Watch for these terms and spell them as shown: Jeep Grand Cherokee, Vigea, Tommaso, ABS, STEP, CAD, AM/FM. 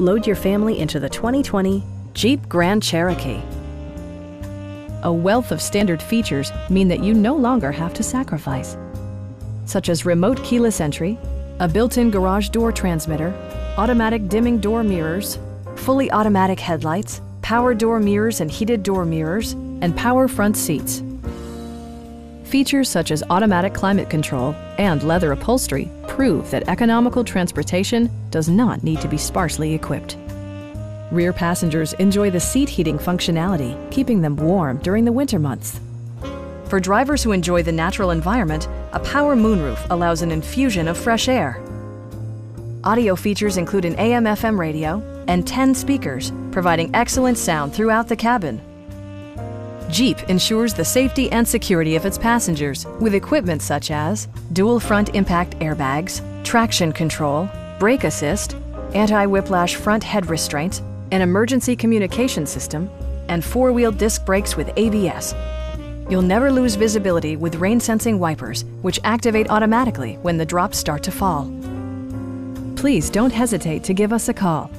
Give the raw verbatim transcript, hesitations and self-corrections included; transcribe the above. Load your family into the twenty twenty Jeep Grand Cherokee. A wealth of standard features mean that you no longer have to sacrifice, such as remote keyless entry, a built-in garage door transmitter, automatic dimming door mirrors, fully automatic headlights, power door mirrors and heated door mirrors, and power front seats. Features such as automatic climate control and leather upholstery prove that economical transportation does not need to be sparsely equipped. Rear passengers enjoy the seat heating functionality, keeping them warm during the winter months. For drivers who enjoy the natural environment, a power moonroof allows an infusion of fresh air. Audio features include an A M F M radio and ten speakers, providing excellent sound throughout the cabin. Jeep ensures the safety and security of its passengers with equipment such as dual front impact airbags, traction control, brake assist, anti-whiplash front head restraints, an emergency communication system, and four-wheel disc brakes with A B S. You'll never lose visibility with rain-sensing wipers, which activate automatically when the drops start to fall. Please don't hesitate to give us a call.